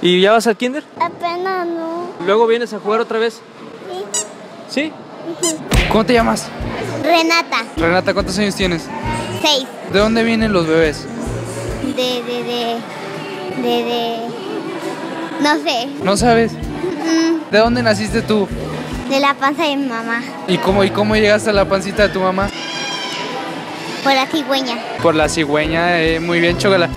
¿Y ya vas al kinder? Apenas no. ¿Luego vienes a jugar otra vez? Sí. ¿Sí? ¿Cómo te llamas? Renata. Renata, ¿cuántos años tienes? 6. ¿De dónde vienen los bebés? No sé. ¿No sabes? ¿De dónde naciste tú? De la panza de mi mamá. ¿Y cómo llegaste a la pancita de tu mamá? Por la cigüeña. Por la cigüeña, muy bien, chócala.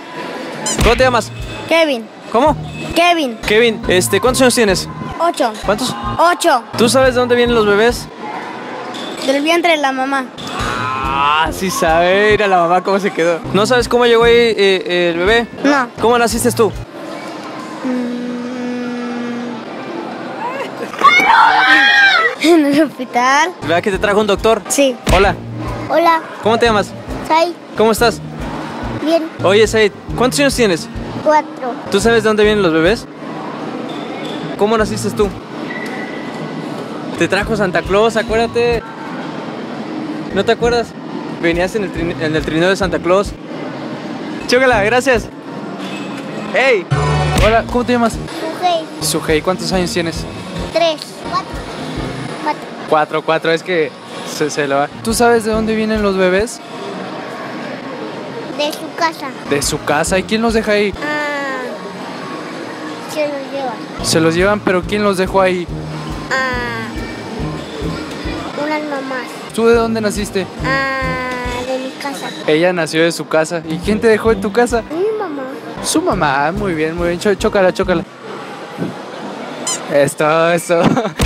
¿Cómo te llamas? Kevin. ¿Cómo? Kevin. Kevin, ¿cuántos años tienes? 8. ¿Cuántos? 8. ¿Tú sabes de dónde vienen los bebés? Del vientre de la mamá. Ah, sí sabe, mira la mamá cómo se quedó. ¿No sabes cómo llegó ahí el bebé? No. ¿Cómo naciste tú? En el hospital. ¿Verdad que te trajo un doctor? Sí. Hola. Hola. ¿Cómo te llamas? Say. ¿Cómo estás? Bien. Oye, Say, ¿cuántos años tienes? 4. ¿Tú sabes de dónde vienen los bebés? ¿Cómo naciste tú? Te trajo Santa Claus, acuérdate. ¿No te acuerdas? Venías en el trineo de Santa Claus. Chócala, gracias. Hey. Hola, ¿cómo te llamas? Sujey. Sujey, ¿cuántos años tienes? 3. 4, es que se lo va. ¿Tú sabes de dónde vienen los bebés? De su casa. ¿De su casa? ¿Y quién los deja ahí? Ah, se los llevan. Se los llevan, pero ¿quién los dejó ahí? Ah, unas mamás. ¿Tú de dónde naciste? Ah, de mi casa. Ella nació de su casa. ¿Y quién te dejó en tu casa? Mi mamá. Su mamá, muy bien, muy bien. Chócala. Esto.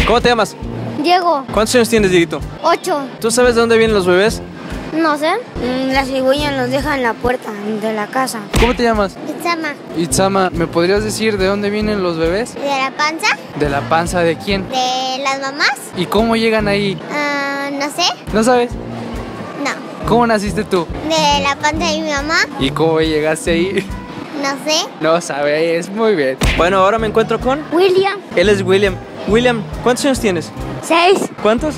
¿Cómo te llamas? Diego. ¿Cuántos años tienes, Dieguito? 8. ¿Tú sabes de dónde vienen los bebés? No sé. Las cigüeñas los dejan en la puerta de la casa. ¿Cómo te llamas? Itzama. Itzama, ¿me podrías decir de dónde vienen los bebés? De la panza. ¿De la panza de quién? De las mamás. ¿Y cómo llegan ahí? No sé. ¿No sabes? No. ¿Cómo naciste tú? De la panza de mi mamá. ¿Y cómo llegaste ahí? No sé. No sabes, muy bien. Bueno, ahora me encuentro con... William. Él es William. William, ¿cuántos años tienes? 6. ¿Cuántos?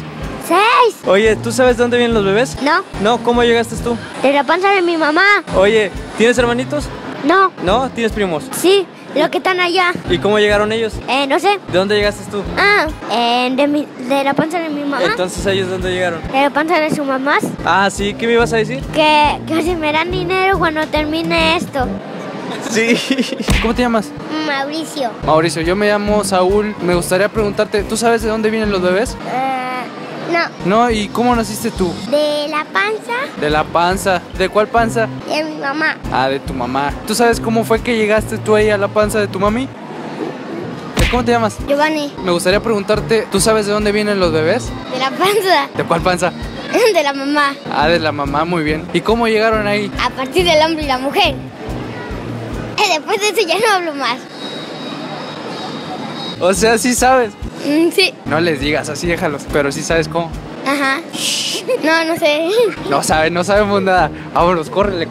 6. Oye, ¿tú sabes de dónde vienen los bebés? No. No, ¿cómo llegaste tú? De la panza de mi mamá. Oye, ¿tienes hermanitos? No. ¿No? ¿Tienes primos? Sí, los que están allá. ¿Y cómo llegaron ellos? No sé. ¿De dónde llegaste tú? Ah, de la panza de mi mamá. Entonces, ¿ellos dónde llegaron? De la panza de sus mamás. Ah, sí, ¿qué me ibas a decir? Que si me dan dinero cuando termine esto. Sí. ¿Cómo te llamas? Mauricio. Mauricio, yo me llamo Saúl. Me gustaría preguntarte, ¿tú sabes de dónde vienen los bebés? No. No, ¿y cómo naciste tú? De la panza. ¿De la panza? ¿De cuál panza? De mi mamá. Ah, de tu mamá. ¿Tú sabes cómo fue que llegaste tú ahí a la panza de tu mami? ¿Cómo te llamas? Giovanni. Me gustaría preguntarte, ¿tú sabes de dónde vienen los bebés? De la panza. ¿De cuál panza? De la mamá. Ah, de la mamá, muy bien. ¿Y cómo llegaron ahí? A partir del hombre y la mujer. Después de eso ya no hablo más. O sea, ¿sí sabes? Sí. No les digas, así déjalos, pero ¿sí sabes cómo? Ajá. No sé. No sabemos nada. Vámonos, córrele.